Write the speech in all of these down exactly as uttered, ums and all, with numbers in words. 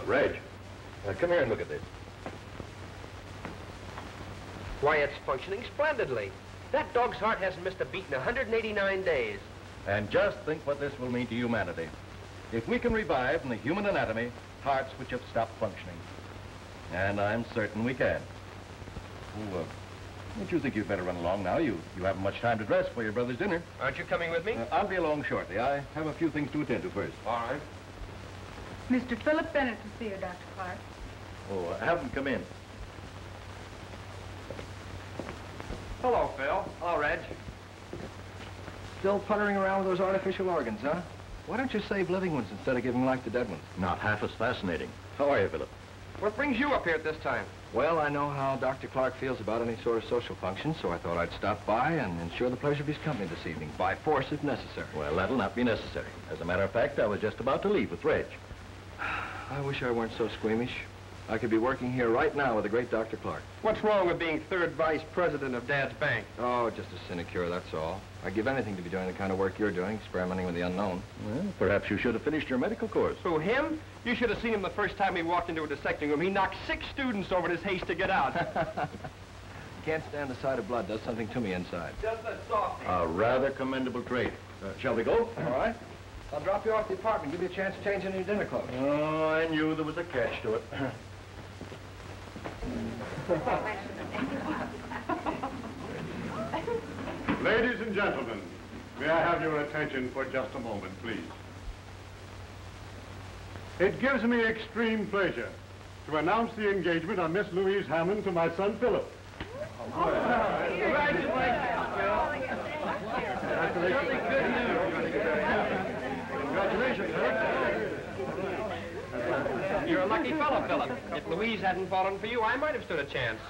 Uh, Reg, uh, come here and look at this. Why, it's functioning splendidly. That dog's heart hasn't missed a beat in one hundred eighty-nine days. And just think what this will mean to humanity. If we can revive in the human anatomy hearts which have stopped functioning. And I'm certain we can. Oh, uh, don't you think you'd better run along now? You, you haven't much time to dress for your brother's dinner. Aren't you coming with me? Uh, I'll be along shortly. I have a few things to attend to first. All right. Mister Philip Bennett to see you, Doctor Clark. Oh, uh, have him come in. Hello, Phil. Hello, Reg. Still puttering around with those artificial organs, huh? Why don't you save living ones instead of giving life to dead ones? Not half as fascinating. How are you, Philip? What brings you up here at this time? Well, I know how Doctor Clark feels about any sort of social function, so I thought I'd stop by and ensure the pleasure of his company this evening, by force if necessary. Well, that'll not be necessary. As a matter of fact, I was just about to leave with Reg. I wish I weren't so squeamish. I could be working here right now with the great Doctor Clark. What's wrong with being third vice president of Dad's bank? Oh, just a sinecure, that's all. I'd give anything to be doing the kind of work you're doing, experimenting with the unknown. Well, perhaps you should have finished your medical course. Who, him? You should have seen him the first time he walked into a dissecting room. He knocked six students over in his haste to get out. Can't stand the sight of blood. Does something to me inside. Does the softy. A rather commendable trait. Uh, shall we go? All right. I'll drop you off at the apartment. Give you a chance to change into your dinner clothes. Oh, I knew there was a catch to it. Ladies and gentlemen, may I have your attention for just a moment, please? It gives me extreme pleasure to announce the engagement of Miss Louise Hammond to my son, Philip. Oh, congratulations, Phil. Congratulations. Good news. Congratulations, Philip. You're a lucky fellow, Philip. If Louise hadn't fallen for you, I might have stood a chance.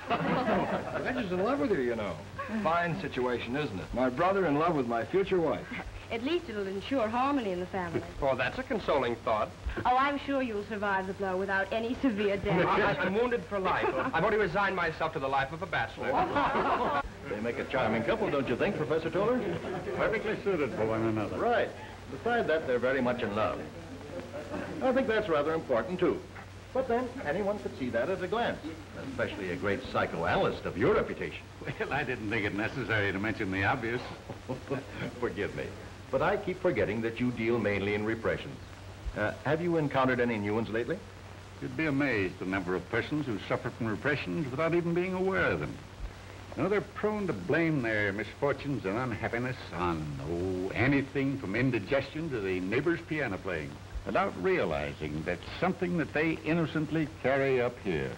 Reggie's in love with you, you know. Fine situation, isn't it? My brother in love with my future wife. At least it'll ensure harmony in the family. Oh, that's a consoling thought. Oh, I'm sure you'll survive the blow without any severe damage. I'm wounded for life. I've already resigned myself to the life of a bachelor. They make a charming couple, don't you think, Professor Toller? Perfectly suited for one another. Right. Besides that, they're very much in love. I think that's rather important, too. But then, anyone could see that at a glance, especially a great psychoanalyst of your reputation. Well, I didn't think it necessary to mention the obvious. Forgive me, but I keep forgetting that you deal mainly in repressions. Uh, have you encountered any new ones lately? You'd be amazed the number of persons who suffer from repressions without even being aware of them. You know, they're prone to blame their misfortunes and unhappiness on, oh, anything from indigestion to the neighbor's piano playing, without realizing that's something that they innocently carry up here.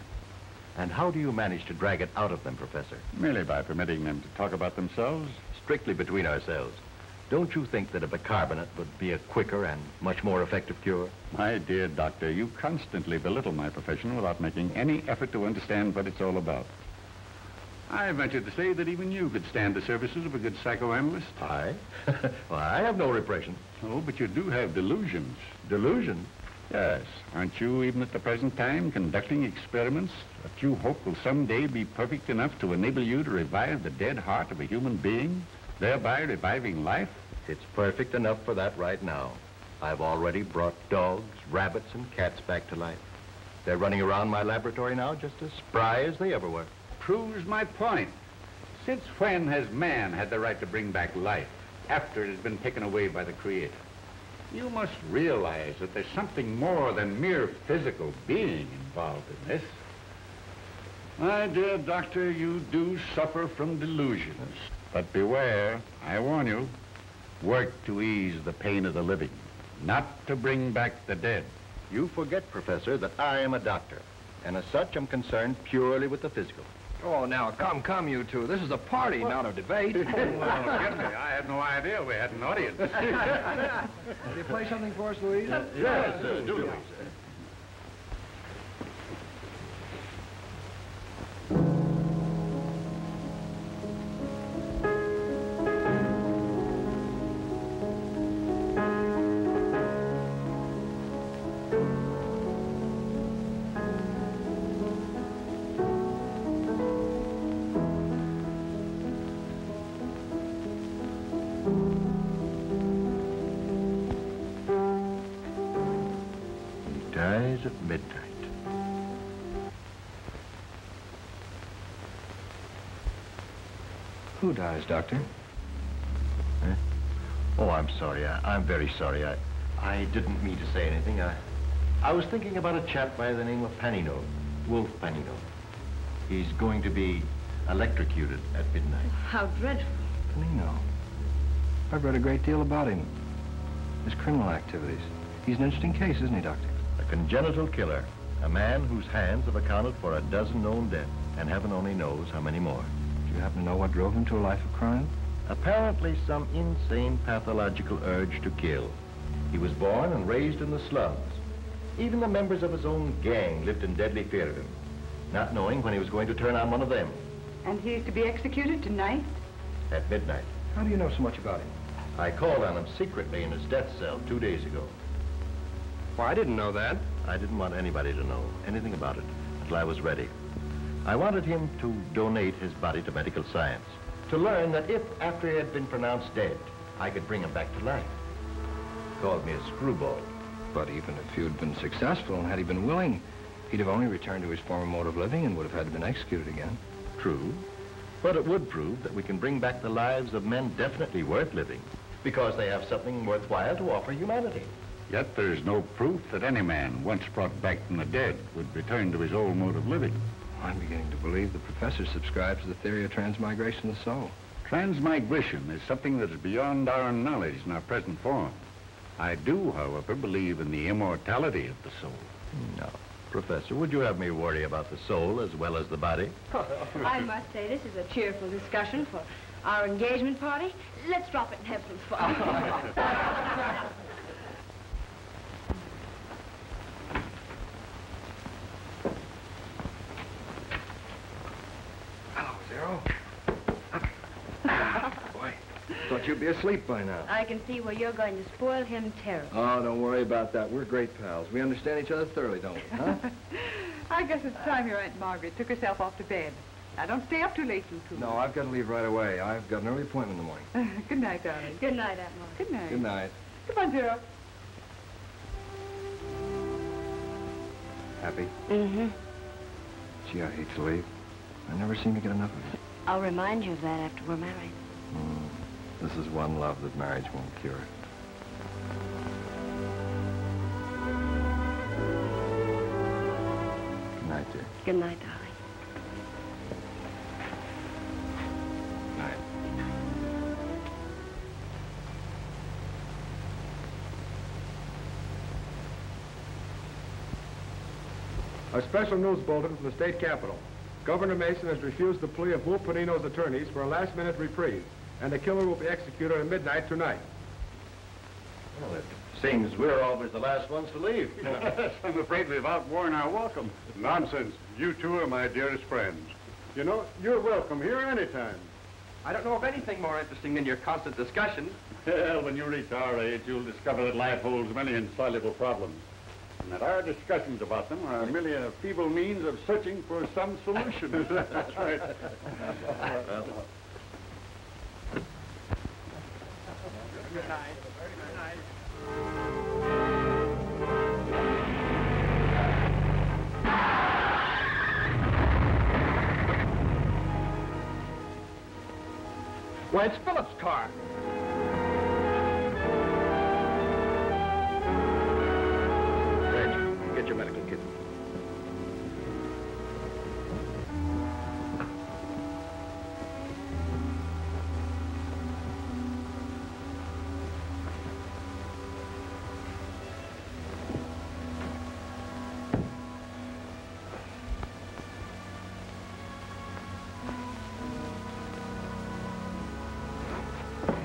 And how do you manage to drag it out of them, Professor? Merely by permitting them to talk about themselves. Strictly between ourselves. Don't you think that a bicarbonate would be a quicker and much more effective cure? My dear doctor, you constantly belittle my profession without making any effort to understand what it's all about. I venture to say that even you could stand the services of a good psychoanalyst. I? Well, I have no repression. Oh, but you do have delusions. Delusion? Yes. Aren't you, even at the present time, conducting experiments that you hope will someday be perfect enough to enable you to revive the dead heart of a human being, thereby reviving life? It's perfect enough for that right now. I've already brought dogs, rabbits, and cats back to life. They're running around my laboratory now just as spry as they ever were. Proves my point. Since when has man had the right to bring back life after it has been taken away by the Creator? You must realize that there's something more than mere physical being involved in this. My dear doctor, you do suffer from delusions. But beware, I warn you, work to ease the pain of the living, not to bring back the dead. You forget, Professor, that I am a doctor, and as such, I'm concerned purely with the physical. Oh, now, come, come, you two. This is a party, well, not a debate. Oh, well, forgive me. I had no idea we had an audience. Will you play something for us, Louise? Uh, yes, yes, yes, do, Louise. dies at midnight. Who dies, Doctor? Huh? Oh, I'm sorry. I, I'm very sorry. I, I didn't mean to say anything. I, I was thinking about a chap by the name of Panino, Wolf Panino. He's going to be electrocuted at midnight. How dreadful. Panino. I've read a great deal about him. His criminal activities. He's an interesting case, isn't he, Doctor? A congenital killer. A man whose hands have accounted for a dozen known deaths, and heaven only knows how many more. Do you happen to know what drove him to a life of crime? Apparently some insane pathological urge to kill. He was born and raised in the slums. Even the members of his own gang lived in deadly fear of him, not knowing when he was going to turn on one of them. And he is to be executed tonight? At midnight. How do you know so much about him? I called on him secretly in his death cell two days ago. Well, I didn't know that. I didn't want anybody to know anything about it until I was ready. I wanted him to donate his body to medical science, to learn that if, after he had been pronounced dead, I could bring him back to life. He called me a screwball. But even if you'd been successful and had he been willing, he'd have only returned to his former mode of living and would have had to been executed again. True. But it would prove that we can bring back the lives of men definitely worth living because they have something worthwhile to offer humanity. Yet there's no proof that any man once brought back from the dead would return to his old mode of living. I'm beginning to believe the professor subscribes to the theory of transmigration of the soul. Transmigration is something that is beyond our knowledge in our present form. I do, however, believe in the immortality of the soul. No. Professor, would you have me worry about the soul as well as the body? Oh, I must say, this is a cheerful discussion for our engagement party. Let's drop it and have some fun. Hello, Zero. Boy, thought you'd be asleep by now. I can see where you're going to spoil him terribly. Oh, don't worry about that. We're great pals. We understand each other thoroughly, don't we? Huh? I guess it's time your Aunt Margaret took herself off to bed. Now, don't stay up too late, you two. No, I've got to leave right away. I've got an early appointment in the morning. Good night, darling. Good night, Aunt Margaret. Good night. Good night. Come on, Zero. Happy? Mm-hmm. Gee, I hate to leave. I never seem to get enough of it. I'll remind you of that after we're married. Mm. This is one love that marriage won't cure. Good night, darling. Good night. Good night. A special news bulletin from the state capitol. Governor Mason has refused the plea of Wolf Panino's attorneys for a last-minute reprieve, and the killer will be executed at midnight tonight. Well, it seems we're always the last ones to leave. Yes, I'm afraid we've outworn our welcome. Nonsense. You two are my dearest friends. You know, you're welcome here anytime. I don't know of anything more interesting than your constant discussions. Well, when you reach our age, you'll discover that life holds many insoluble problems, and that our discussions about them are merely a feeble means of searching for some solution. That's right. Well. Good night. Why, it's Philip's car. Reg, get your medical kit.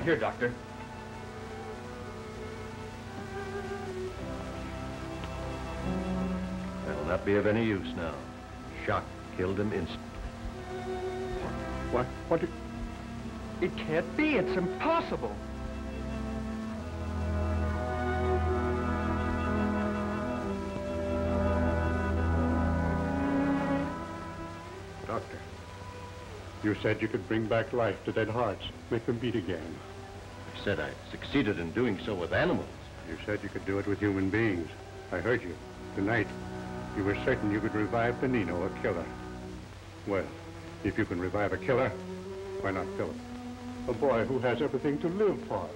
Here, Doctor. That'll not be of any use now. Shock killed him instantly. What? What? What? It can't be. It's impossible. Doctor, you said you could bring back life to dead hearts, make them beat again. I said I succeeded in doing so with animals. You said you could do it with human beings. I heard you. tonight, you were certain you could revive Panino, a killer. Well, if you can revive a killer, why not Philip? A boy who has everything to live for.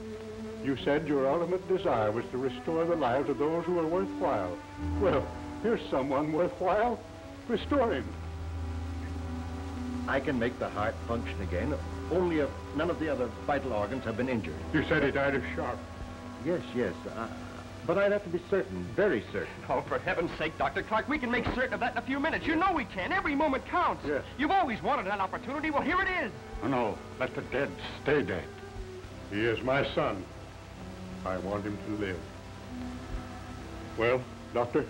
You said your ultimate desire was to restore the lives of those who are worthwhile. Well, here's someone worthwhile. Restore him. I can make the heart function again, only if none of the other vital organs have been injured. You said he died of shock. Yes, yes. Uh, but I'd have to be certain, very certain. Oh, for heaven's sake, Doctor Clark, we can make certain of that in a few minutes. You know we can. Every moment counts. Yes. You've always wanted that opportunity. Well, here it is. Oh, no, let the dead stay dead. He is my son. I want him to live. Well, Doctor?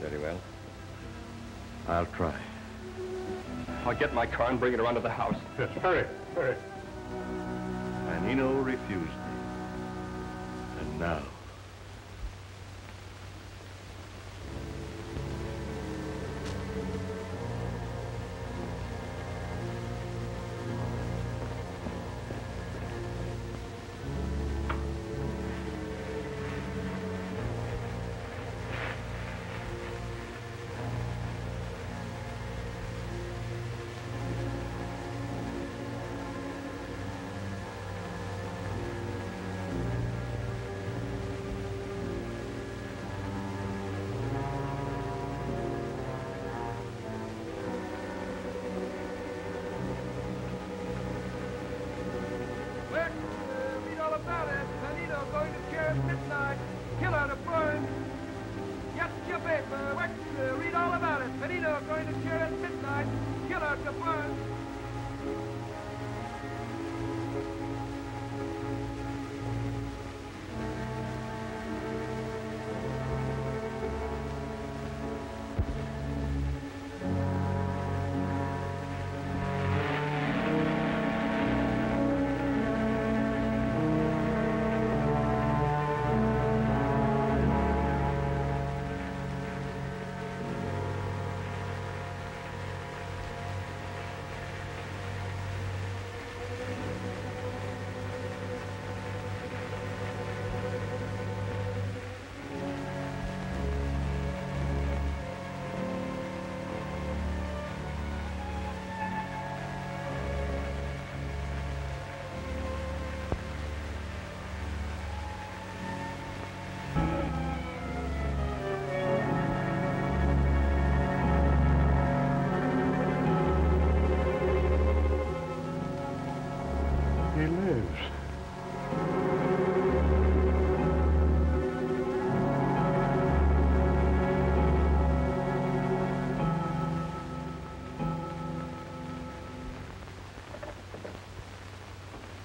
Very well. I'll try. I'll get my car and bring it around to the house. Yes, hurry, hurry. Panino refused me. And now...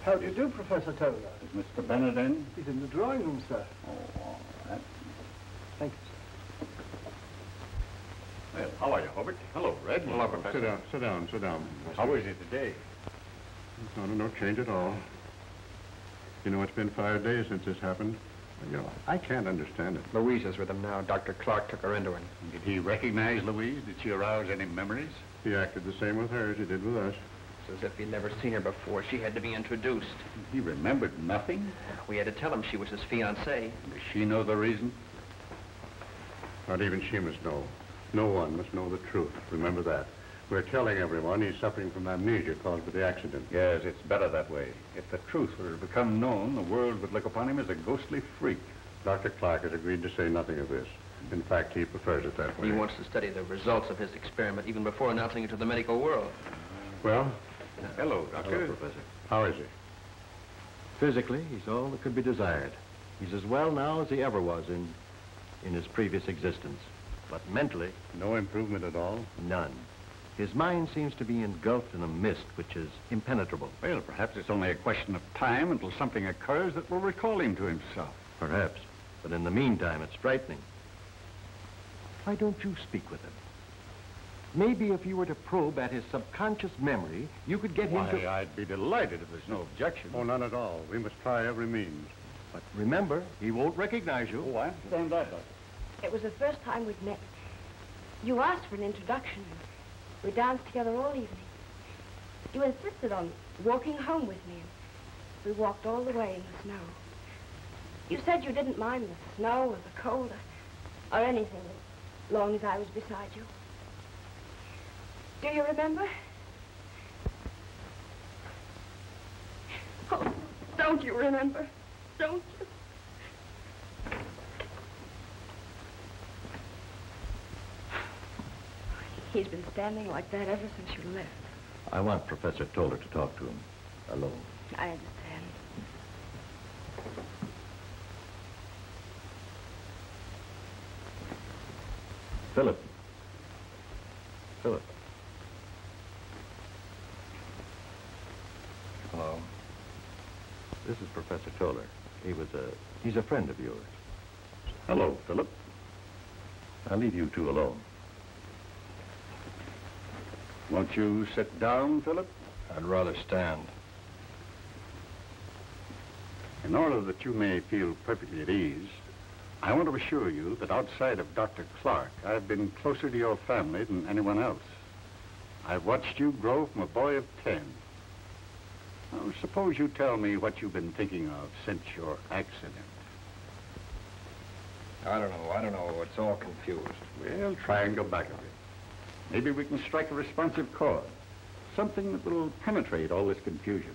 How do you do, Professor Toller? Is Mister Bennett in? He's in the drawing room, sir. Oh, all right. Thank you, sir. Well, how are you, Hobart? Hello, Red. Hello, Professor. Sit down, sit down, sit down. How is it today? No, no, no change at all. You know, it's been five days since this happened. You know, I can't understand it. Louise is with him now. Doctor Clark took her into him. Did he recognize Louise? Did she arouse any memories? He acted the same with her as he did with us. As if he'd never seen her before. She had to be introduced. He remembered nothing? We had to tell him she was his fiancée. Does she know the reason? Not even she must know. No one must know the truth. Remember that. We're telling everyone he's suffering from amnesia caused by the accident. Yes, it's better that way. If the truth were to become known, the world would look upon him as a ghostly freak. Doctor Clark has agreed to say nothing of this. In fact, he prefers it that way. He wants to study the results of his experiment even before announcing it to the medical world. Well... Hello, Doctor. Hello, Professor. How is he? Physically, he's all that could be desired. He's as well now as he ever was in, in his previous existence. But mentally... No improvement at all? None. His mind seems to be engulfed in a mist which is impenetrable. Well, perhaps it's only a question of time until something occurs that will recall him to himself. Perhaps. But in the meantime, it's frightening. Why don't you speak with him? Maybe if you were to probe at his subconscious memory, you could get Why, him to... Why, I'd be delighted if there's no objection. Oh, none at all. We must try every means. But remember, he won't recognize you. Oh, I understand that, Doctor. It was the first time we'd met. You asked for an introduction. We danced together all evening. You insisted on walking home with me. We walked all the way in the snow. You said you didn't mind the snow or the cold. or anything, as long as I was beside you. Do you remember? Oh, don't you remember? Don't you? He's been standing like that ever since you left. I want Professor Toller to talk to him alone. I understand. Philip. Philip. Hello. This is Professor Toller. He was a... he's a friend of yours. Hello, Philip. I'll leave you two alone. Won't you sit down, Philip? I'd rather stand. In order that you may feel perfectly at ease, I want to assure you that outside of Doctor Clark, I've been closer to your family than anyone else. I've watched you grow from a boy of ten. Now, suppose you tell me what you've been thinking of since your accident. I don't know. I don't know. It's all confused. We'll try and go back a bit. Maybe we can strike a responsive chord, something that will penetrate all this confusion.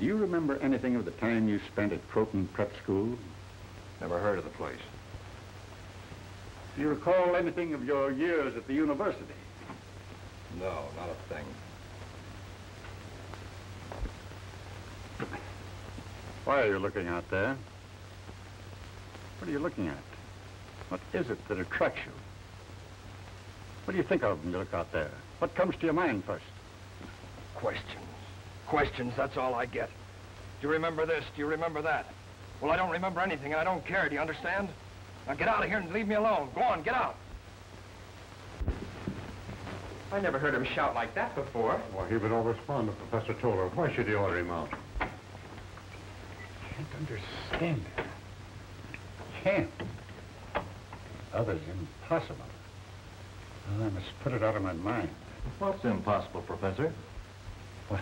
Do you remember anything of the time you spent at Croton Prep School? Never heard of the place. Do you recall anything of your years at the university? No, not a thing. Why are you looking out there? What are you looking at? What is it that attracts you? What do you think of when you look out there? What comes to your mind first? Questions. Questions, that's all I get. Do you remember this? Do you remember that? Well, I don't remember anything, and I don't care. Do you understand? Now get out of here and leave me alone. Go on, get out. I never heard him shout like that before. Well, he would always respond to Professor Toller. Why should he order him out? Can't understand it. Can't. Other's impossible. Well, I must put it out of my mind. What's impossible, Professor? What?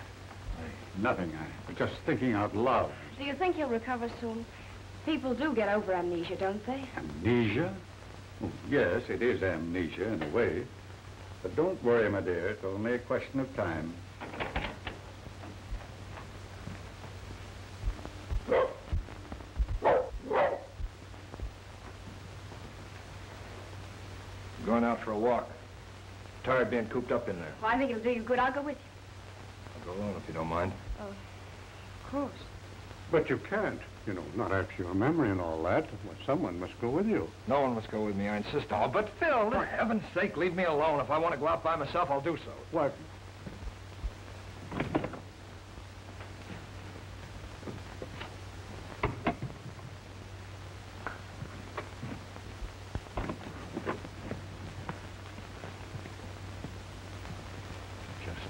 Nothing. I'm just thinking out loud. Do you think he'll recover soon? People do get over amnesia, don't they? Amnesia? Oh, yes, it is amnesia in a way. But don't worry, my dear. It's only a question of time. I'm going out for a walk. I'm tired being cooped up in there. Well, I think it'll do you good. I'll go with you. I'll go alone if you don't mind. Oh, of course. But you can't, you know, not after your memory and all that. Well, someone must go with you. No one must go with me, I insist. Oh, but Phil, for heaven's sake, leave me alone. If I want to go out by myself, I'll do so. What?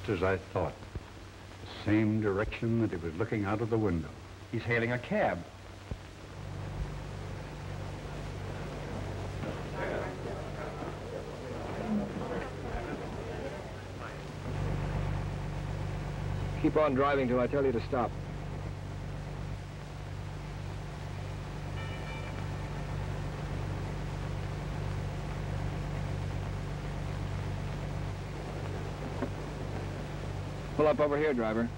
Just as I thought, the same direction that he was looking out of the window. He's hailing a cab. Keep on driving till I tell you to stop. Pull up over here, driver.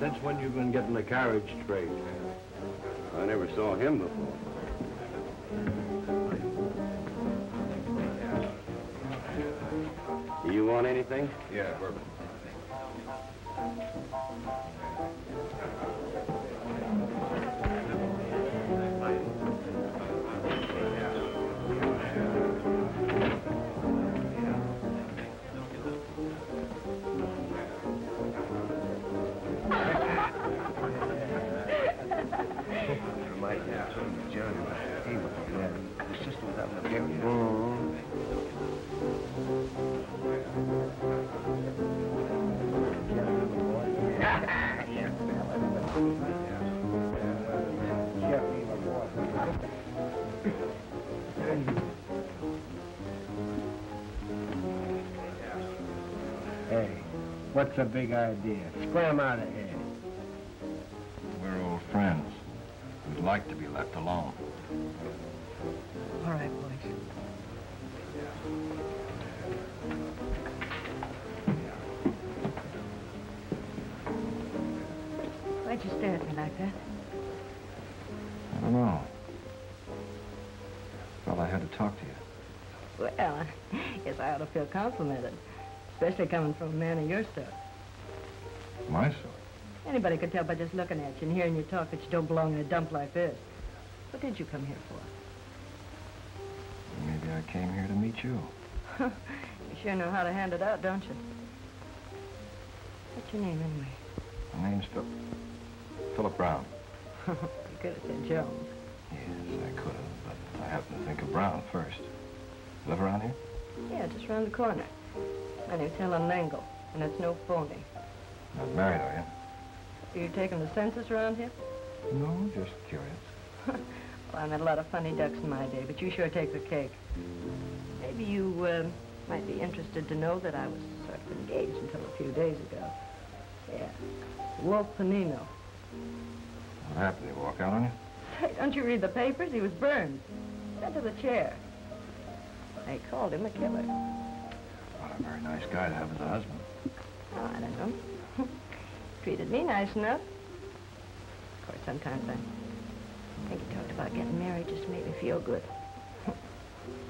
Since when you've been getting the carriage straight? I never saw him before. Do you want anything? Yeah, bourbon. What's the big idea? Scram out of here. We're old friends. We'd like to be left alone. All right, boys. Why'd you stare at me like that? I don't know. Well, I had to talk to you. Well, I guess I ought to feel complimented. Especially coming from a man of your sort. My sort? Anybody could tell by just looking at you and hearing you talk that you don't belong in a dump like this. What did you come here for? Maybe I came here to meet you. You sure know how to hand it out, don't you? What's your name, anyway? My name's Phil... Philip Brown. You could have said Jones. Yes, I could have, but I happened to think of Brown first. Live around here? Yeah, just around the corner. My name's Helen Langle, and it's no phony. Not married, are you? Are you taking the census around here? No, just curious. Well, I met a lot of funny ducks in my day, but you sure take the cake. Maybe you uh, might be interested to know that I was sort of engaged until a few days ago. Yeah. Wolf Panino. What happened? Did he walk out on you? Hey, don't you read the papers? He was burned. Sent to the chair. They called him a killer. A very nice guy to have as a husband. Oh, I don't know. Treated me nice enough. Of course, sometimes I think he talked about getting married just to make me feel good.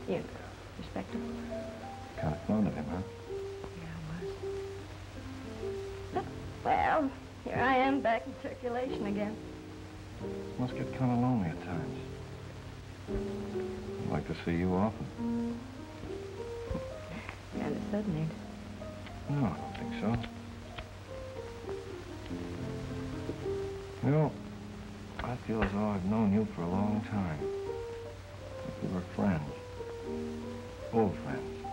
You know, respectable. Kind of fond of him, huh? Yeah, I was. Well, here I am back in circulation again. Must get kind of lonely at times. I'd like to see you often. Kind of sudden, ain't it? No, I don't think so. You know, I feel as though I've known you for a long time. Like we were friends. Old friends.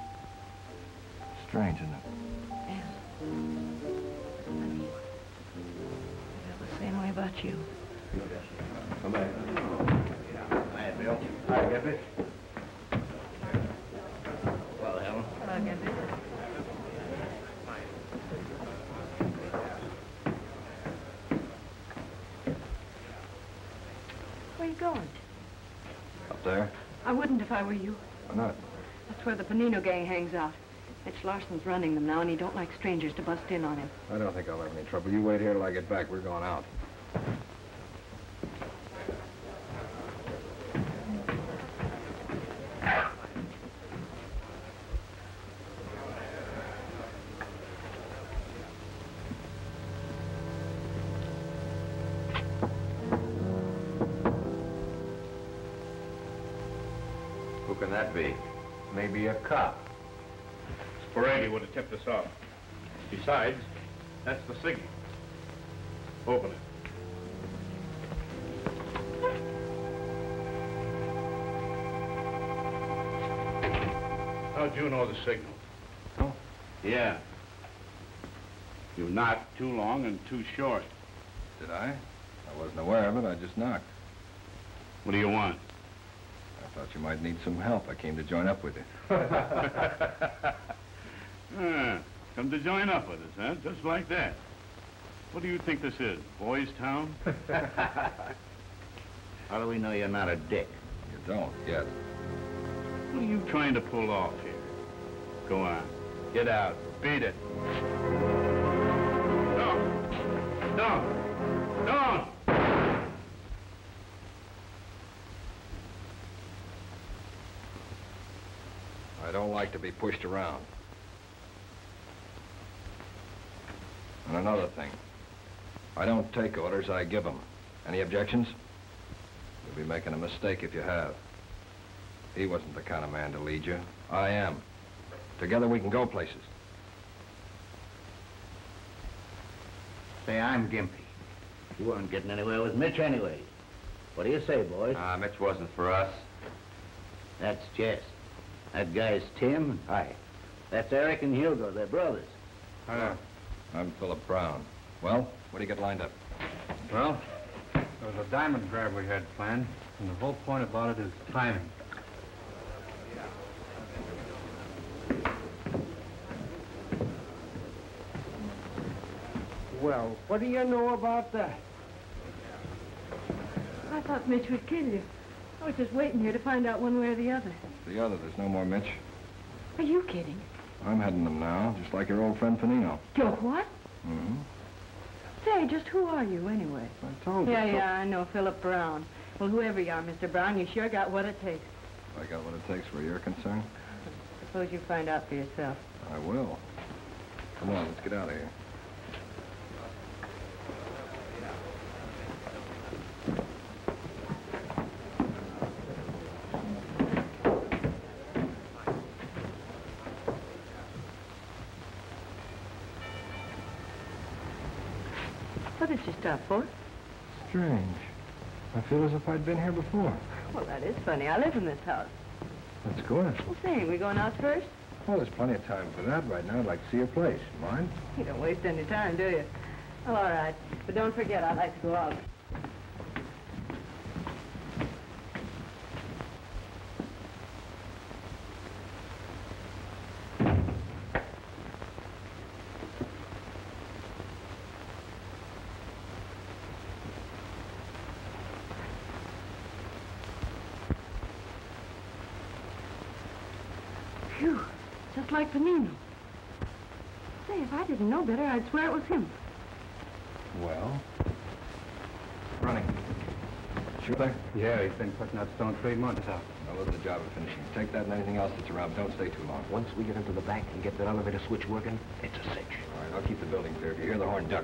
Strange, isn't it? Yeah. I mean, I feel the same way about you. Come back. Hi, Bill. Hi, Gimpy. If I were you. Why not? That's where the Panino gang hangs out. Mitch Larson's running them now, and he don't like strangers to bust in on him. I don't think I'll have any trouble. You wait here till I get back. We're going out. Maybe a cop. Sparades would have tipped us off. Besides, that's the signal. Open it. How'd you know the signal? Oh? Yeah. You knocked too long and too short. Did I? I wasn't aware of it. I just knocked. What do you want? I thought you might need some help. I came to join up with you. ah, come to join up with us, huh? Just like that. What do you think this is, Boys Town? How do we know you're not a dick? You don't, yet. What are you trying to pull off here? Go on. Get out. Beat it. Don't! Don't! Don't! I don't like to be pushed around. And another thing. I don't take orders, I give them. Any objections? You'll be making a mistake if you have. He wasn't the kind of man to lead you. I am. Together we can go places. Say, I'm Gimpy. You weren't getting anywhere with Mitch anyway. What do you say, boys? Ah, uh, Mitch wasn't for us. That's Jess. That guy's Tim. Hi. That's Eric and Hugo. They're brothers. Hi. I'm Philip Brown. Well, what do you got lined up? Well, there was a diamond grab we had planned, and the whole point about it is timing. Well, what do you know about that? I thought Mitch would kill you. I was just waiting here to find out one way or the other. The other? There's no more Mitch. Are you kidding? I'm heading them now, just like your old friend Panino. Your what? Mm-hmm. Say, just who are you, anyway? I told you. Yeah, yeah, I know, Philip Brown. Well, whoever you are, Mister Brown, you sure got what it takes. I got what it takes where you're concerned? I suppose you find out for yourself. I will. Come on, let's get out of here. What did you stop for? Strange. I feel as if I'd been here before. Well, that is funny. I live in this house. Let's go in. Well, say, we going out first? Well, there's plenty of time for that. Right now, I'd like to see your place. Mind? You don't waste any time, do you? Well, all right. But don't forget, I'd like to go out. Like Panino. Say, if I didn't know better, I'd swear it was him. Well? Running. Sure? Yeah, he's been putting out stone three months out. Now look at the job of finishing. Take that and anything else that's around, but don't stay too long. Once we get into the back and get that elevator switch working, it's a cinch. All right, I'll keep the building clear. If you hear the horn, duck.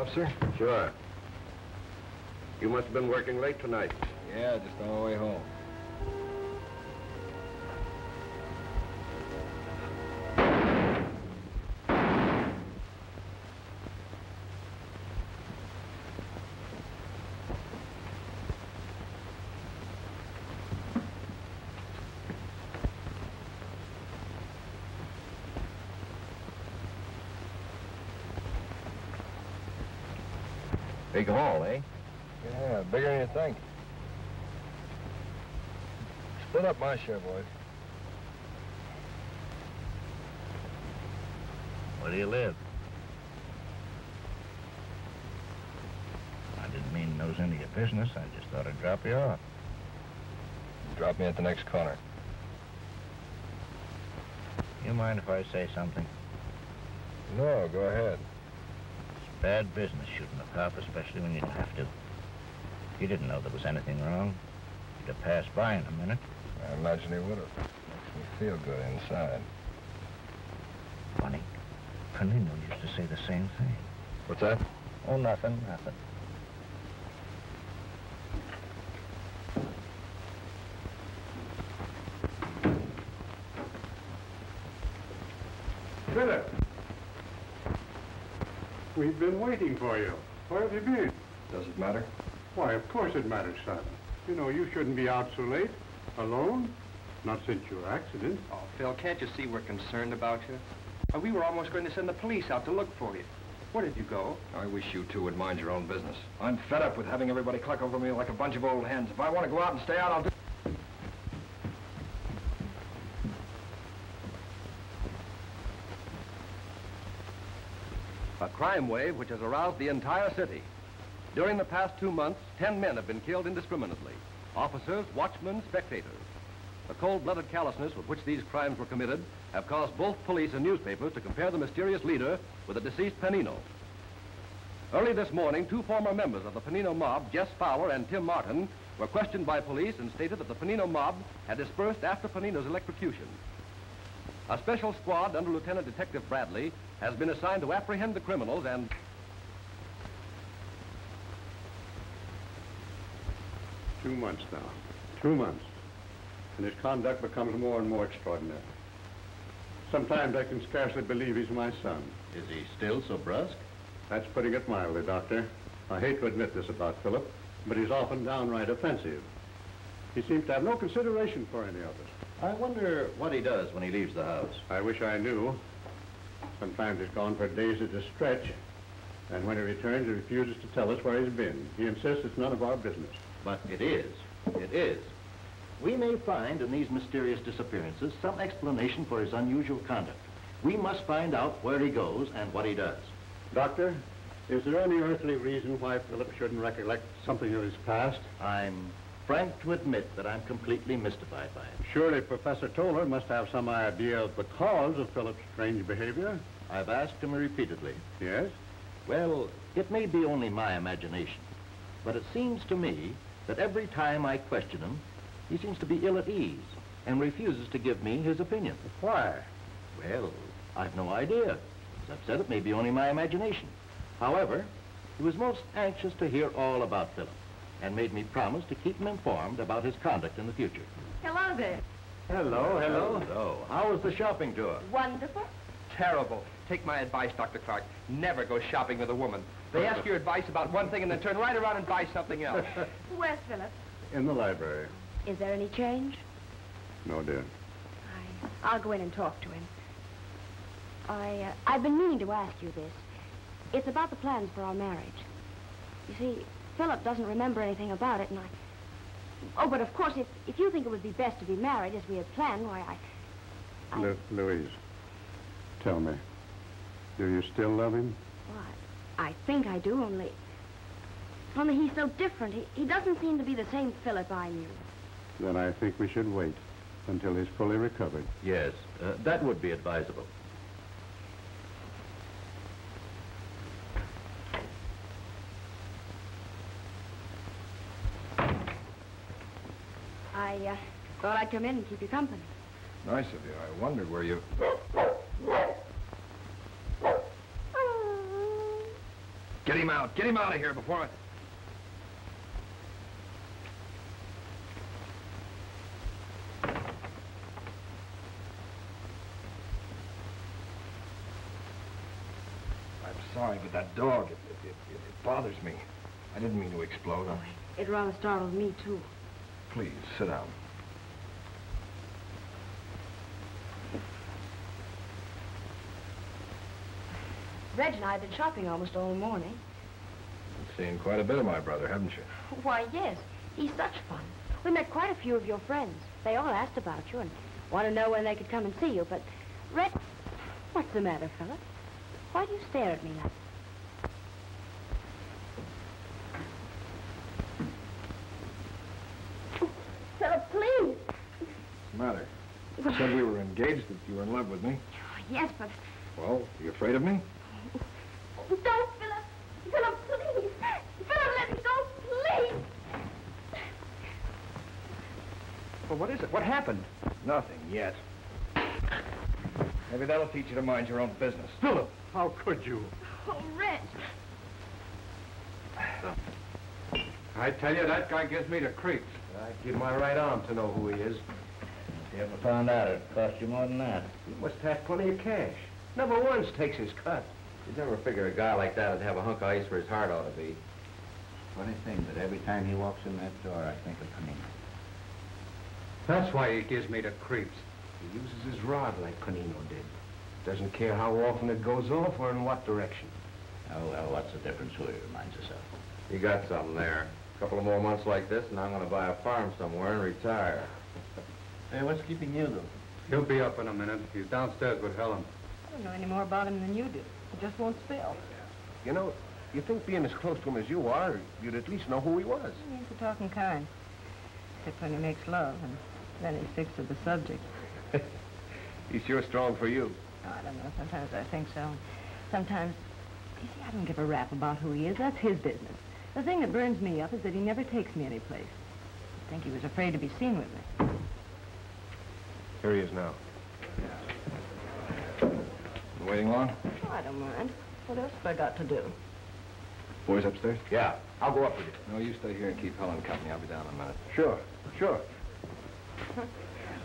Officer? Sure. You must have been working late tonight. Yeah, just on the way home. Big haul, eh? Yeah, bigger than you think. Split up my share, boys. Where do you live? I didn't mean to nose into your business. I just thought I'd drop you off. Drop me at the next corner. You mind if I say something? No, go ahead. Bad business shooting a cop, especially when you don't have to. You didn't know there was anything wrong. You'd have passed by in a minute. I imagine he would have. Makes me feel good inside. Funny. Panino used to say the same thing. What's that? Oh, nothing, nothing. Philip! We've been waiting for you. Where have you been? Does it matter? Why, of course it matters, son. You know, you shouldn't be out so late. Alone. Not since your accident. Oh, Phil, can't you see we're concerned about you? Uh, we were almost going to send the police out to look for you. Where did you go? I wish you two would mind your own business. I'm fed up with having everybody cluck over me like a bunch of old hens. If I want to go out and stay out, I'll do... A crime wave which has aroused the entire city. During the past two months, ten men have been killed indiscriminately. Officers, watchmen, spectators. The cold-blooded callousness with which these crimes were committed have caused both police and newspapers to compare the mysterious leader with the deceased Panino. Early this morning, two former members of the Panino mob, Jess Fowler and Tim Martin, were questioned by police and stated that the Panino mob had dispersed after Panino's electrocution. A special squad under Lieutenant Detective Bradley has been assigned to apprehend the criminals and... Two months now. Two months. And his conduct becomes more and more extraordinary. Sometimes I can scarcely believe he's my son. Is he still so brusque? That's putting it mildly, Doctor. I hate to admit this about Philip, but he's often downright offensive. He seems to have no consideration for any of us. I wonder what he does when he leaves the house. I wish I knew. Sometimes he's gone for days at a stretch, and when he returns, he refuses to tell us where he's been. He insists it's none of our business. But it is. It is. We may find in these mysterious disappearances some explanation for his unusual conduct. We must find out where he goes and what he does. Doctor, is there any earthly reason why Philip shouldn't recollect something of his past? I'm frank to admit that I'm completely mystified by it. Surely Professor Toller must have some idea of the cause of Philip's strange behavior. I've asked him repeatedly. Yes? Well, it may be only my imagination, but it seems to me that every time I question him, he seems to be ill at ease and refuses to give me his opinion. Why? Well, I've no idea. As I've said, it may be only my imagination. However, he was most anxious to hear all about Philip and made me promise to keep him informed about his conduct in the future. Hello there. Hello, hello. Hello. How was the shopping tour? Wonderful. Terrible. Take my advice, Doctor Clark. Never go shopping with a woman. They ask your advice about one thing and then turn right around and buy something else. Where's Philip? In the library. Is there any change? No, dear. I, I'll go in and talk to him. I, uh, I've been meaning to ask you this. It's about the plans for our marriage. You see, Philip doesn't remember anything about it, and I... Oh, but of course, if, if you think it would be best to be married as we had planned, why, I... I... Lu Louise, tell me, do you still love him? Well, I, I think I do, only... Only he's so different. He, he doesn't seem to be the same Philip I knew. Then I think we should wait until he's fully recovered. Yes, uh, that would be advisable. I uh, thought I'd come in and keep you company. Nice of you. I wondered where you... Get him out. Get him out of here before I... Sorry, but that dog, it, it, it, it bothers me. I didn't mean to explode. Oh, it rather startled me, too. Please, sit down. Reg and I have been shopping almost all morning. You've seen quite a bit of my brother, haven't you? Why, yes. He's such fun. We met quite a few of your friends. They all asked about you and want to know when they could come and see you, but... Reg... What's the matter, Philip? Why do you stare at me like that? Philip, please. What's the matter? You said we were engaged, that you were in love with me. Oh, yes, but... Well, are you afraid of me? Don't, Philip. Philip, please. Philip, let me go, please. Well, what is it? What happened? Nothing yet. Maybe that'll teach you to mind your own business. Philip, how could you? Oh, Reg. I tell you, that guy gives me the creeps. I'd give my right arm to know who he is. If you ever found out, it'd cost you more than that. You must have plenty of cash. Number one's takes his cut. You'd never figure a guy like that would have a hunk of ice where his heart ought to be. Funny thing, but every time he walks in that door, I think of him. That's why he gives me the creeps. He uses his rod like Panino did. Doesn't care how often it goes off or in what direction. Oh, well, what's the difference who he reminds us of? You got something there. A couple of more months like this, and I'm going to buy a farm somewhere and retire. Hey, what's keeping you, though? He'll be up in a minute. He's downstairs with Helen. I don't know any more about him than you do. He just won't spell. You know, you think being as close to him as you are, you'd at least know who he was. He's a talking kind. Except when he makes love, and then he sticks to the subject. He's sure strong for you. Oh, I don't know. Sometimes I think so. Sometimes, you see, I don't give a rap about who he is. That's his business. The thing that burns me up is that he never takes me anyplace. I think he was afraid to be seen with me. Here he is now. You waiting long? Oh, I don't mind. What else have I got to do? Boys upstairs? Yeah. I'll go up with you. No, you stay here and keep Helen company. I'll be down in a minute. Sure. Sure.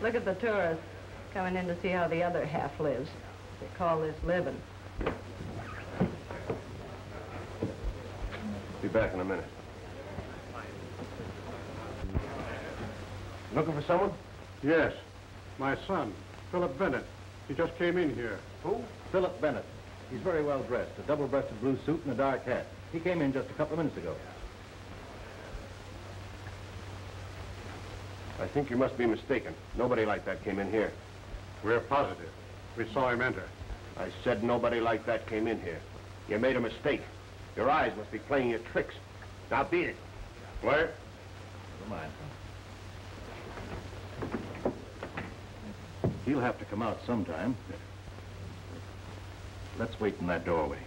Look at the tourists. Coming in to see how the other half lives. They call this living. Be back in a minute. Looking for someone? Yes. My son, Philip Bennett. He just came in here. Who? Philip Bennett. He's very well dressed, a double-breasted blue suit and a dark hat. He came in just a couple of minutes ago. I think you must be mistaken. Nobody like that came in here. We're positive. We saw him enter. I said nobody like that came in here. You made a mistake. Your eyes must be playing you tricks. Now beat it. Blair? Never mind. He'll have to come out sometime. Let's wait in that doorway.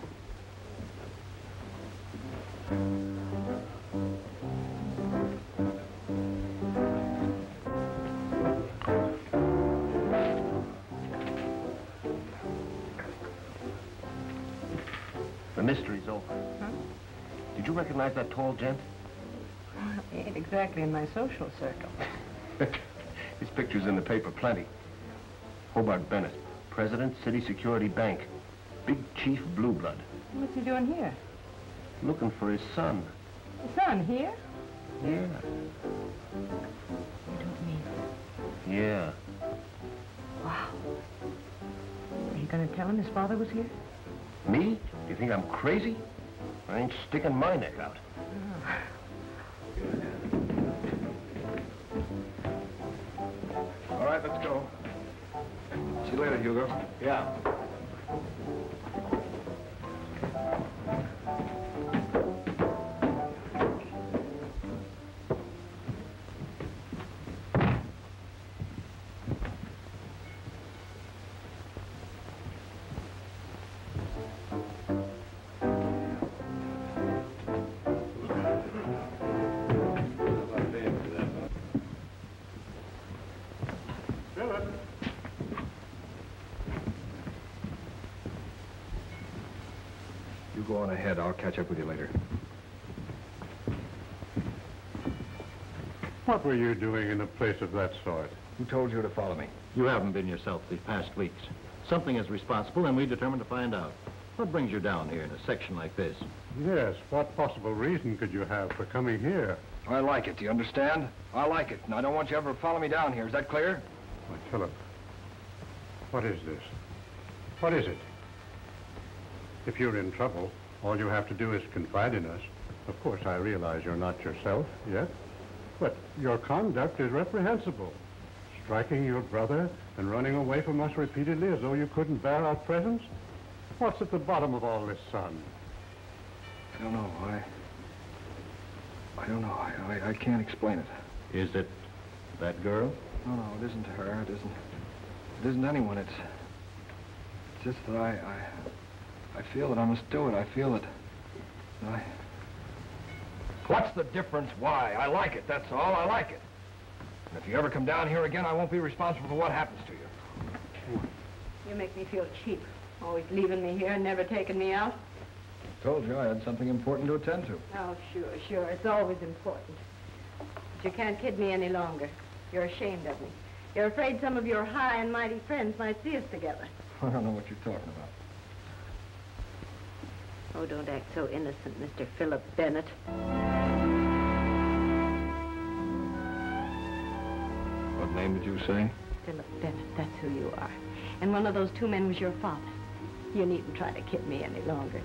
The mystery's over. Huh? Did you recognize that tall gent? Well, he ain't exactly in my social circle. His picture's in the paper, plenty. Hobart Bennett, President, City Security Bank. Big Chief Blue Blood. What's he doing here? Looking for his son. His son here? Yeah. You don't mean it. Yeah. Wow. Are you going to tell him his father was here? Me? Do you think I'm crazy? I ain't sticking my neck out. Oh. All right, let's go. See you later, Hugo. Yeah. Go on ahead. I'll catch up with you later. What were you doing in a place of that sort? Who told you to follow me? You haven't been yourself these past weeks. Something is responsible, and we determined to find out. What brings you down here in a section like this? Yes, what possible reason could you have for coming here? I like it, do you understand? I like it, and I don't want you ever to follow me down here. Is that clear? Why, Philip, what is this? What is it? If you're in trouble, all you have to do is confide in us. Of course, I realize you're not yourself yet, but your conduct is reprehensible. Striking your brother and running away from us repeatedly as though you couldn't bear our presence? What's at the bottom of all this, son? I don't know. I... I don't know. I, I, I can't explain it. Is it that girl? No, no, it isn't her. It isn't... It isn't anyone. It's... It's just that I... I... I feel that I must do it. I feel it. I... What's the difference? Why? I like it. That's all. I like it. And if you ever come down here again, I won't be responsible for what happens to you. You make me feel cheap. Always leaving me here and never taking me out. I told you I had something important to attend to. Oh, sure, sure. It's always important. But you can't kid me any longer. You're ashamed of me. You're afraid some of your high and mighty friends might see us together. I don't know what you're talking about. Oh, don't act so innocent, Mister Philip Bennett. What name did you say? Philip Bennett, that's who you are. And one of those two men was your father. You needn't try to kid me any longer.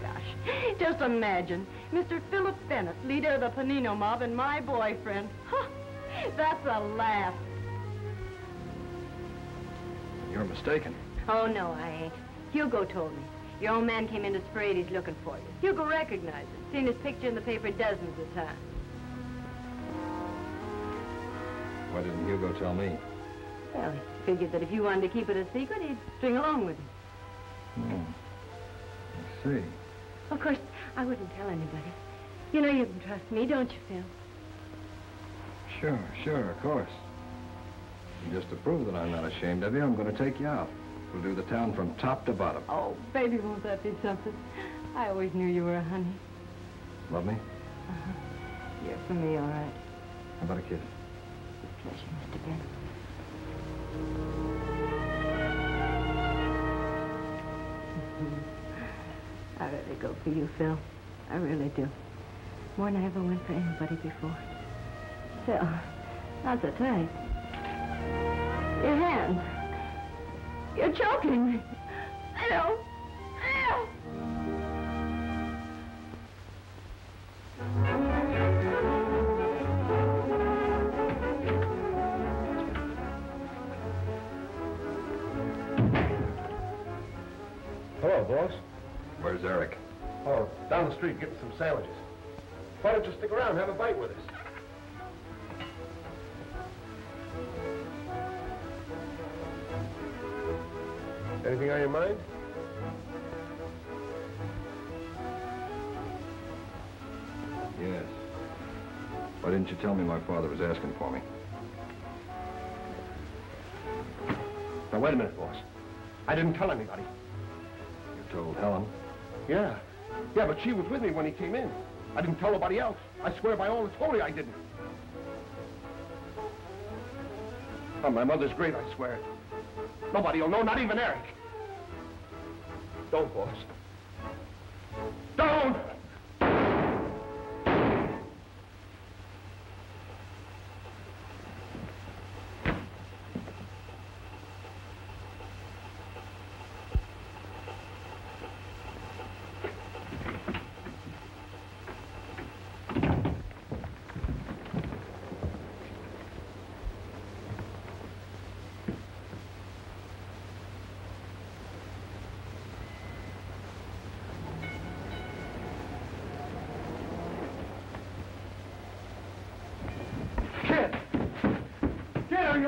Gosh, just imagine. Mister Philip Bennett, leader of the Panino mob, and my boyfriend. Huh, that's a laugh. You're mistaken. Oh, no, I ain't. Hugo told me. Your old man came into Sparades looking for you. Hugo recognized him. Seen his picture in the paper dozens of times. Why didn't Hugo tell me? Well, he figured that if you wanted to keep it a secret, he'd string along with you. Hmm. I see. Of course, I wouldn't tell anybody. You know you can trust me, don't you, Phil? Sure, sure, of course. And just to prove that I'm not ashamed of you, I'm going to take you out. We'll do the town from top to bottom. Oh, baby, won't that be something? I always knew you were a honey. Love me? Uh-huh. You're for me, all right. How about a kiss? Pleasure, Mister Bennett. I really go for you, Phil. I really do. More than I ever went for anybody before. Phil, that's a tight. Your hand. You're choking me. I know. I know. Hello, boss. Where's Eric? Oh, down the street getting some sandwiches. Why don't you stick around and have a bite with us? Anything on your mind? Yes. Why didn't you tell me my father was asking for me? Now, wait a minute, boss. I didn't tell anybody. You told Helen? Yeah. Yeah, but she was with me when he came in. I didn't tell nobody else. I swear by all that's holy I didn't. On my mother's grave, I swear. Nobody will know, not even Eric. Don't, boss. Don't!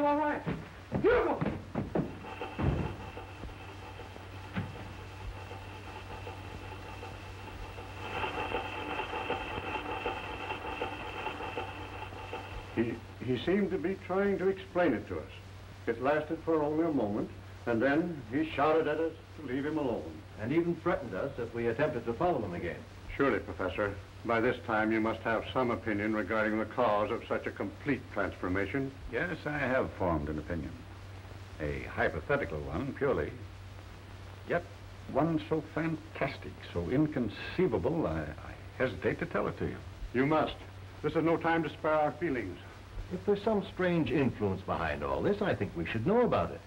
All right. Hugo! He, he seemed to be trying to explain it to us. It lasted for only a moment, and then he shouted at us to leave him alone. And even threatened us if we attempted to follow him again. Surely, Professor, by this time you must have some opinion regarding the cause of such a complete transformation. Yes, I have formed an opinion. A hypothetical one, purely. Yet one so fantastic, so inconceivable, I, I hesitate to tell it to you. You must. This is no time to spare our feelings. If there's some strange influence behind all this, I think we should know about it.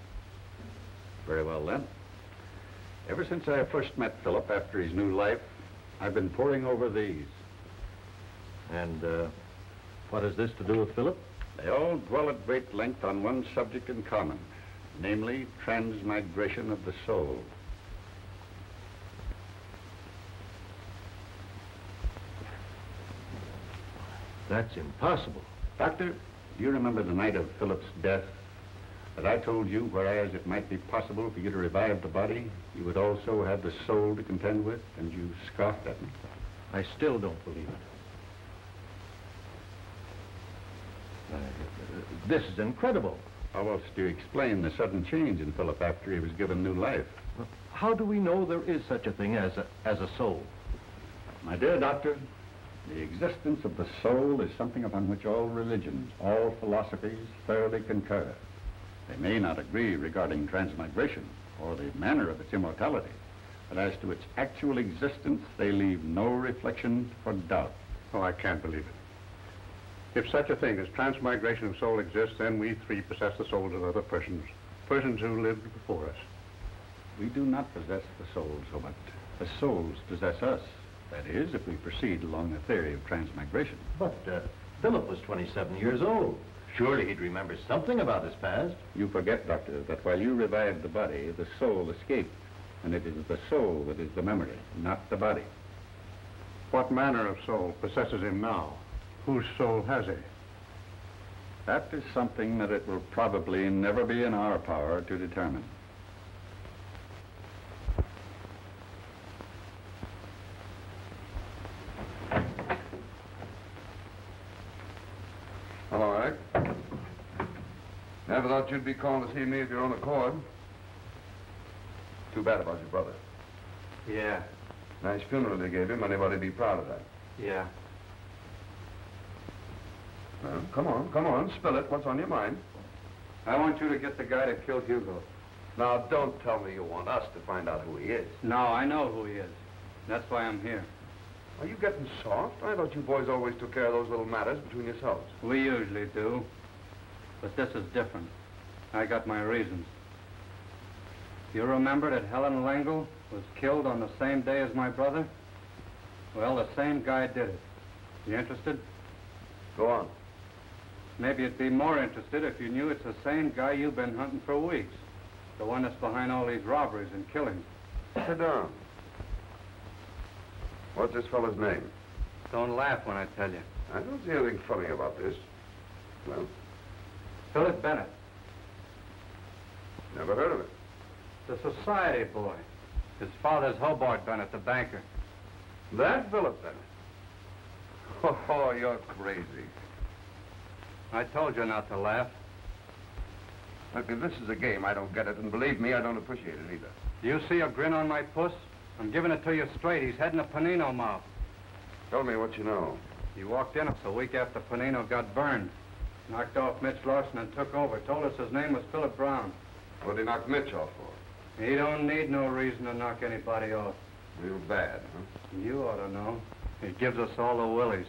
Very well, then. Ever since I first met Philip after his new life, I've been poring over these. And uh, what has this to do with Philip? They all dwell at great length on one subject in common, namely transmigration of the soul. That's impossible. Doctor, do you remember the night of Philip's death? That I told you, whereas it might be possible for you to revive the body, you would also have the soul to contend with, and you scoffed at me. I still don't believe it. Uh, this is incredible. How else do you explain the sudden change in Philip after he was given new life? How do we know there is such a thing as a, as a soul? My dear doctor, the existence of the soul is something upon which all religions, all philosophies thoroughly concur. They may not agree regarding transmigration or the manner of its immortality, but as to its actual existence, they leave no reflection for doubt. Oh, I can't believe it. If such a thing as transmigration of soul exists, then we three possess the souls of other persons, persons who lived before us. We do not possess the soul so much. The souls possess us. That is, if we proceed along the theory of transmigration. But uh, Philip was twenty-seven years old. Surely he'd remember something about his past. You forget, Doctor, that while you revived the body, the soul escaped. And it is the soul that is the memory, not the body. What manner of soul possesses him now? Whose soul has he? That is something that it will probably never be in our power to determine. You'd be calling to see me of your own accord. Too bad about your brother. Yeah. Nice funeral they gave him. Anybody'd be proud of that. Yeah. Well, come on, come on, spill it. What's on your mind? I want you to get the guy to kill Hugo. Now, don't tell me you want us to find out who he is. No, I know who he is. That's why I'm here. Are you getting soft? I thought you boys always took care of those little matters between yourselves. We usually do. But this is different. I got my reasons. You remember that Helen Langle was killed on the same day as my brother? Well, the same guy did it. You interested? Go on. Maybe you'd be more interested if you knew it's the same guy you've been hunting for weeks. The one that's behind all these robberies and killings. Sit down. What's this fellow's name? Don't laugh when I tell you. I don't see anything funny about this. Well? Philip Bennett. Never heard of it. The society boy. His father's Hobart Bennett, the banker. That Philip Bennett? Oh, you're crazy. I told you not to laugh. Look, if this is a game, I don't get it. And believe me, I don't appreciate it either. Do you see a grin on my puss? I'm giving it to you straight. He's heading a Panino mob. Tell me what you know. He walked in us a week after Panino got burned. Knocked off Mitch Larson and took over. Told us his name was Philip Brown. What'd he knock Mitch off for? He don't need no reason to knock anybody off. Real bad, huh? You ought to know. He gives us all the willies.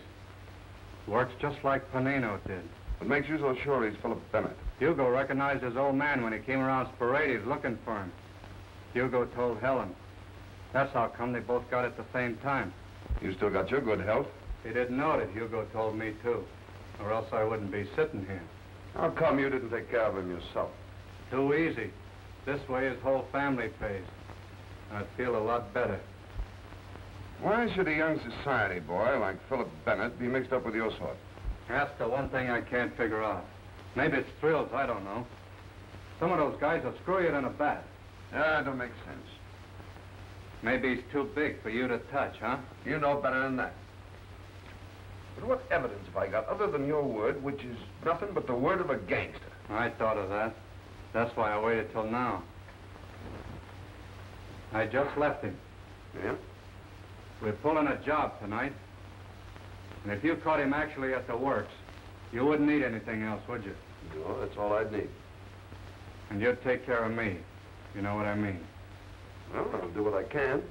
Works just like Panino did. What makes you so sure he's Philip Bennett? Hugo recognized his old man when he came around Sparades looking for him. Hugo told Helen. That's how come they both got it at the same time. You still got your good health? He didn't know that Hugo told me, too. Or else I wouldn't be sitting here. How come you didn't take care of him yourself? Too easy. This way his whole family pays. I'd feel a lot better. Why should a young society boy like Philip Bennett be mixed up with your sort? That's the one thing I can't figure out. Maybe it's thrills, I don't know. Some of those guys will screw you in a bat. Yeah, it don't make sense. Maybe he's too big for you to touch, huh? You know better than that. But what evidence have I got other than your word, which is nothing but the word of a gangster? I thought of that. That's why I waited till now. I just left him. Yeah? We're pulling a job tonight. And if you caught him actually at the works, you wouldn't need anything else, would you? No, that's all I'd need. And you'd take care of me. You know what I mean? Well, I'll do what I can.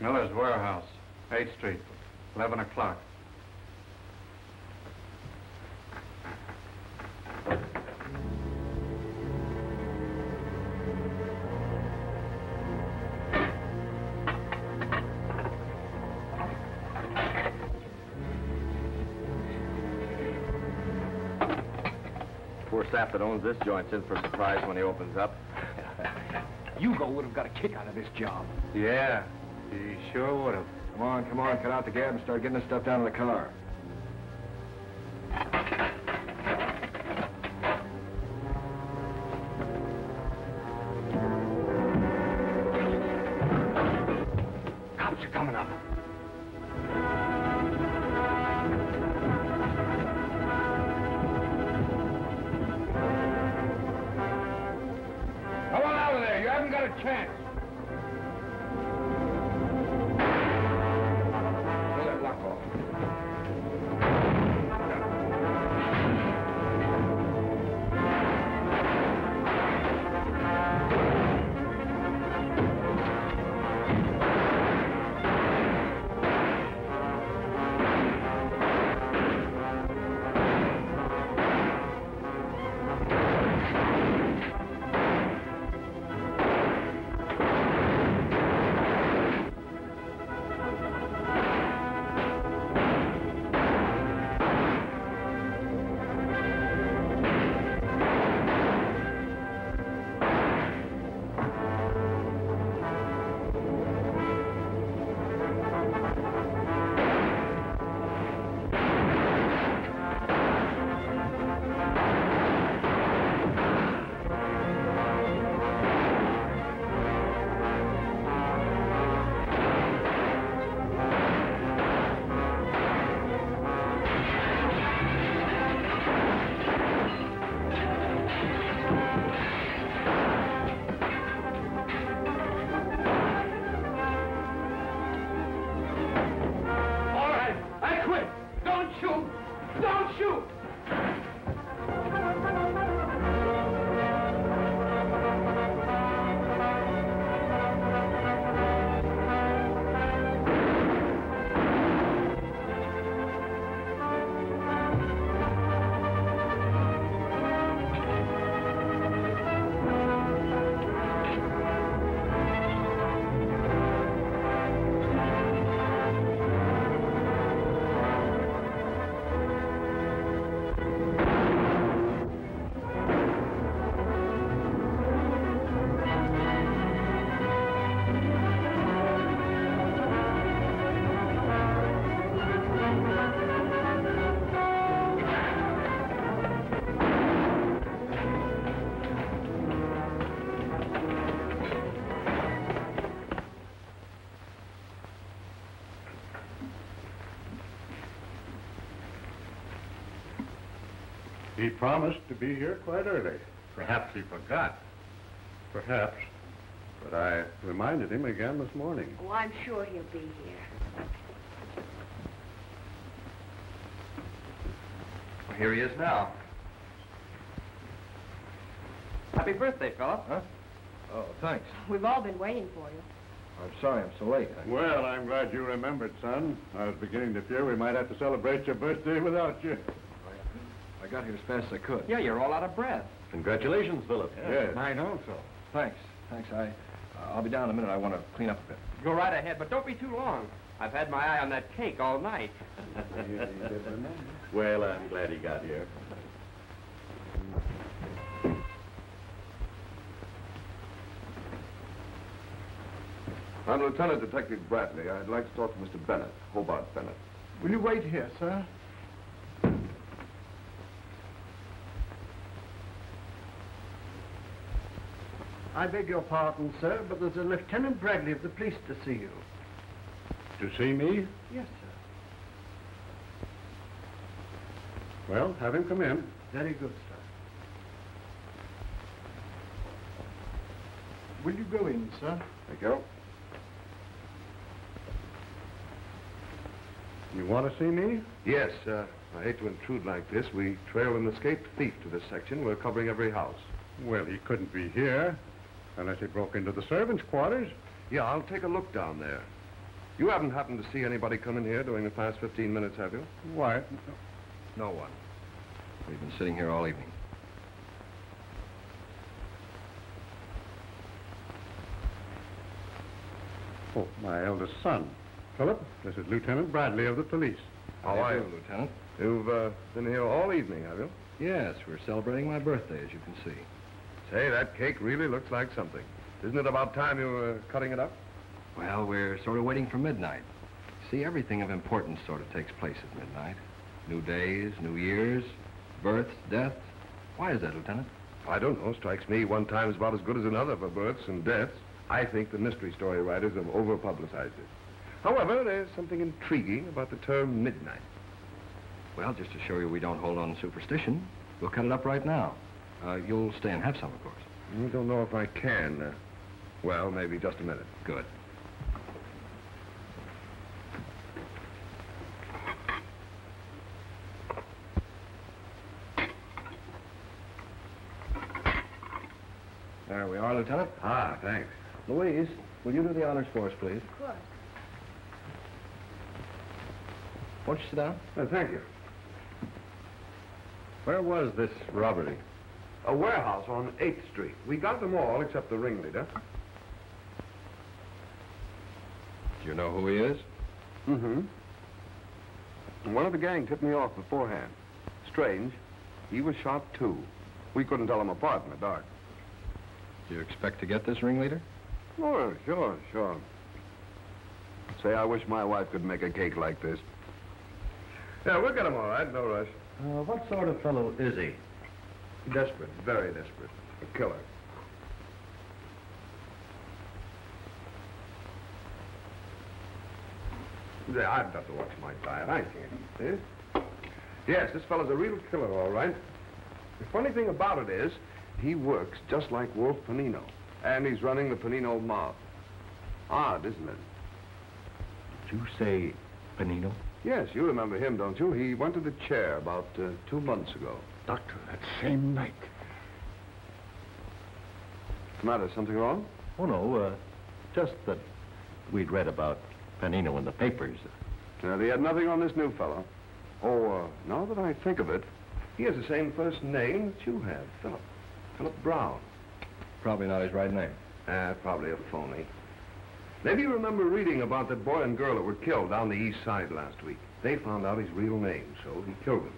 Miller's Warehouse, eighth street, eleven o'clock. Poor sap that owns this joint's in for a surprise when he opens up. Hugo would have got a kick out of this job. Yeah, he sure would have. Come on, come on, cut out the gab and start getting the stuff down in the car. Cops are coming up. Chance. Pull that lock off. He promised to be here quite early. Perhaps he forgot. Perhaps. But I reminded him again this morning. Oh, I'm sure he'll be here. Well, here he is now. Happy birthday, Philip. Huh? Oh, thanks. We've all been waiting for you. I'm sorry I'm so late. I... Well, I'm glad you remembered, son. I was beginning to fear we might have to celebrate your birthday without you. I got here as fast as I could. Yeah, you're all out of breath. Congratulations, Philip. Yeah. Yes. I know so. Thanks. Thanks. I, uh, I'll be down in a minute. I want to clean up a bit. Go right ahead, but don't be too long. I've had my eye on that cake all night. Well, I'm glad he got here. I'm Lieutenant Detective Bradley. I'd like to talk to Mister Bennett, Hobart Bennett. Will you wait here, sir? I beg your pardon, sir, but there's a Lieutenant Bradley of the police to see you. To see me? Yes, sir. Well, have him come in. Very good, sir. Will you go in, sir? Thank you. You want to see me? Yes, uh, I hate to intrude like this. We trailed an escaped thief to this section. We're covering every house. Well, he couldn't be here unless he broke into the servants' quarters. Yeah, I'll take a look down there. You haven't happened to see anybody come in here during the past fifteen minutes, have you? Why? No one. We've been sitting here all evening. Oh, my eldest son. Philip, this is Lieutenant Bradley of the police. How are you, Lieutenant? You've uh, been here all evening, have you? Yes, we're celebrating my birthday, as you can see. Say, that cake really looks like something. Isn't it about time you were cutting it up? Well, we're sort of waiting for midnight. See, everything of importance sort of takes place at midnight. New days, new years, births, deaths. Why is that, Lieutenant? I don't know. Strikes me one time's about as good as another for births and deaths. I think the mystery story writers have over-publicized it. However, there's something intriguing about the term midnight. Well, just to show you we don't hold on to superstition, we'll cut it up right now. Uh, you'll stay and have some, of course. I don't know if I can. Uh, well, maybe just a minute. Good. There we are, Lieutenant. Ah, thanks. Louise, will you do the honors for us, please? Of course. Won't you sit down? Oh, thank you. Where was this robbery? A warehouse on eighth street. We got them all except the ringleader. Do you know who he is? Mm-hmm. One of the gang tipped me off beforehand. Strange. He was shot, too. We couldn't tell him apart in the dark. Do you expect to get this ringleader? Sure, sure, sure. Say, I wish my wife could make a cake like this. Yeah, we'll get him all right, no rush. Uh, what sort of fellow is he? Desperate, very desperate. A killer. Yeah, I've got to watch my diet. I can't eat this. Yes, this fellow's a real killer, all right. The funny thing about it is, he works just like Wolf Panino. And he's running the Panino mob. Odd, isn't it? Did you say Panino? Yes, you remember him, don't you? He went to the chair about uh, two months ago. Doctor, that same night. What's the matter? Something wrong? Oh, no. Uh, just that we'd read about Panino in the papers. Uh, they had nothing on this new fellow. Oh, uh, now that I think of it, he has the same first name that you have, Philip. Philip Brown. Probably not his right name. Ah, uh, probably a phony. Maybe you remember reading about that boy and girl that were killed down the east side last week. They found out his real name, so he killed them.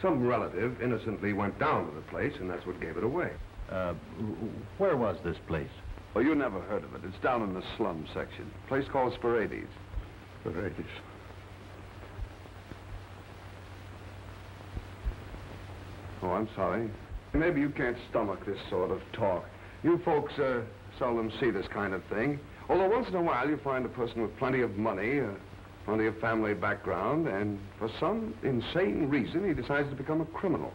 Some relative innocently went down to the place, and that's what gave it away. Uh, where was this place? Oh, you never heard of it. It's down in the slum section. A place called Sparades. Sparades. Oh, I'm sorry. Maybe you can't stomach this sort of talk. You folks uh, seldom see this kind of thing. Although once in a while you find a person with plenty of money, uh, plenty of family background, and for some insane reason he decides to become a criminal.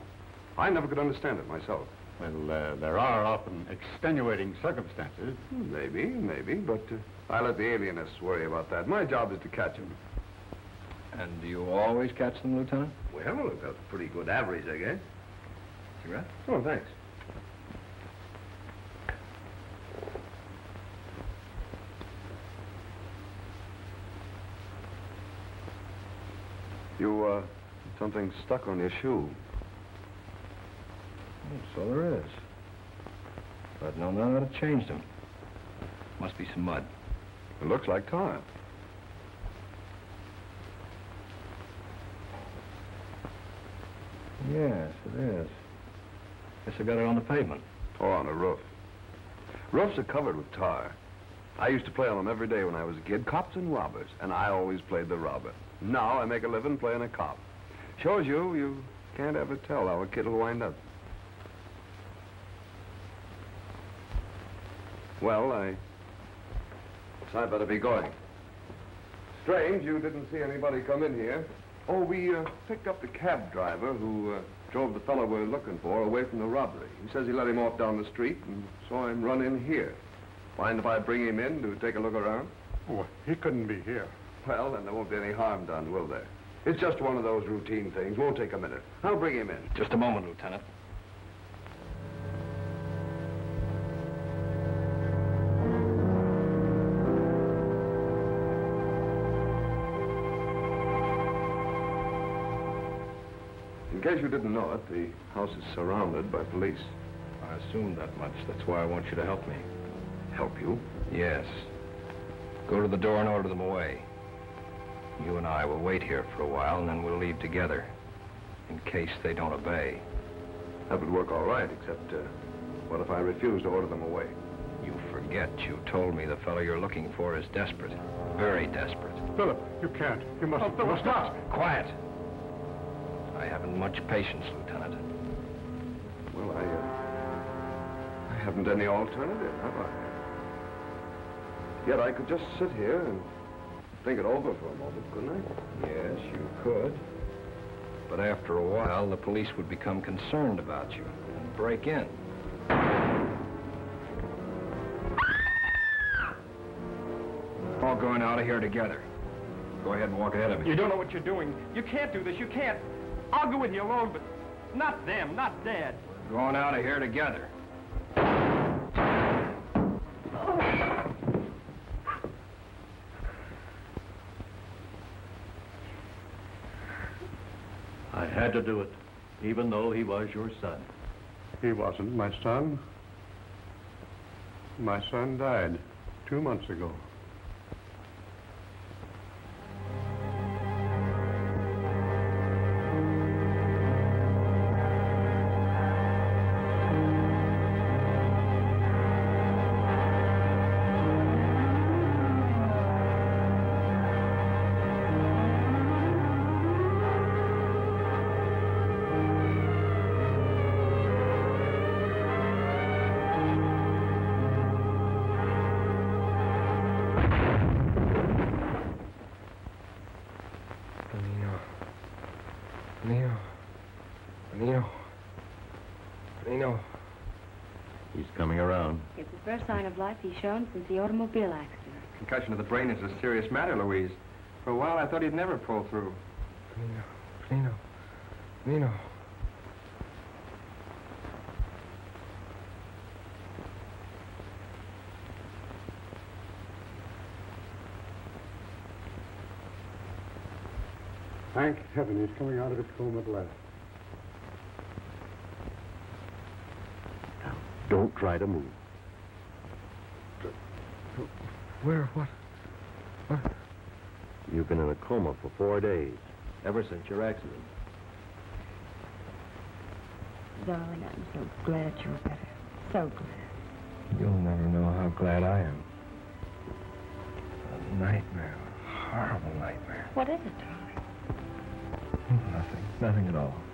I never could understand it myself. Well, uh, there are often extenuating circumstances. Maybe, maybe, but uh, I let the alienists worry about that. My job is to catch them. And do you always catch them, Lieutenant? Well, we've got a pretty good average, I guess. Cigarette? Oh, thanks. You, uh, something stuck on your shoe. So there is. But no, none of it changed them. Must be some mud. It looks like tile. Yes, it is. Guess I got it on the pavement. Or on a roof. Roofs are covered with tar. I used to play on them every day when I was a kid. Cops and robbers. And I always played the robber. Now I make a living playing a cop. Shows you, you can't ever tell how a kid will wind up. Well, I guess I'd better be going. Strange, you didn't see anybody come in here. Oh, we uh, picked up the cab driver who uh, drove the fellow we're looking for away from the robbery. He says he let him off down the street and saw him run in here. Mind if I bring him in to take a look around? Oh, he couldn't be here. Well, then there won't be any harm done, will there? It's just one of those routine things. Won't take a minute. I'll bring him in. Just a moment, Lieutenant. In case you didn't know it, the house is surrounded by police. I assume that much. That's why I want you to help me. Help you? Yes. Go to the door and order them away. You and I will wait here for a while, and then we'll leave together, in case they don't obey. That would work all right, except, uh, what if I refuse to order them away? You forget you told me the fellow you're looking for is desperate. Very desperate. Philip, you can't. You must... Oh, Philip, stop! Quiet! I haven't much patience, Lieutenant. Well, I, uh, I haven't any alternative, have I? Yet I could just sit here and think it over for a moment, couldn't I? Yes, you could. But after a while, the police would become concerned about you and break in. We're all going out of here together. Go ahead and walk ahead of me. You don't know what you're doing. You can't do this. You can't. I'll go with you alone, but not them, not Dad. We're going out of here together. I had to do it, even though he was your son. He wasn't my son. My son died two months ago. Sign of life he's shown since the automobile accident. Concussion of the brain is a serious matter, Louise. For a while, I thought he'd never pull through. Panino, Panino, Panino. Thank heaven he's coming out of his coma at last. Now, don't try to move. Where? What? What? You've been in a coma for four days, ever since your accident. Darling, I'm so glad you're better. So glad. You'll never know how glad I am. A nightmare. A horrible nightmare. What is it, darling? Nothing. Nothing at all.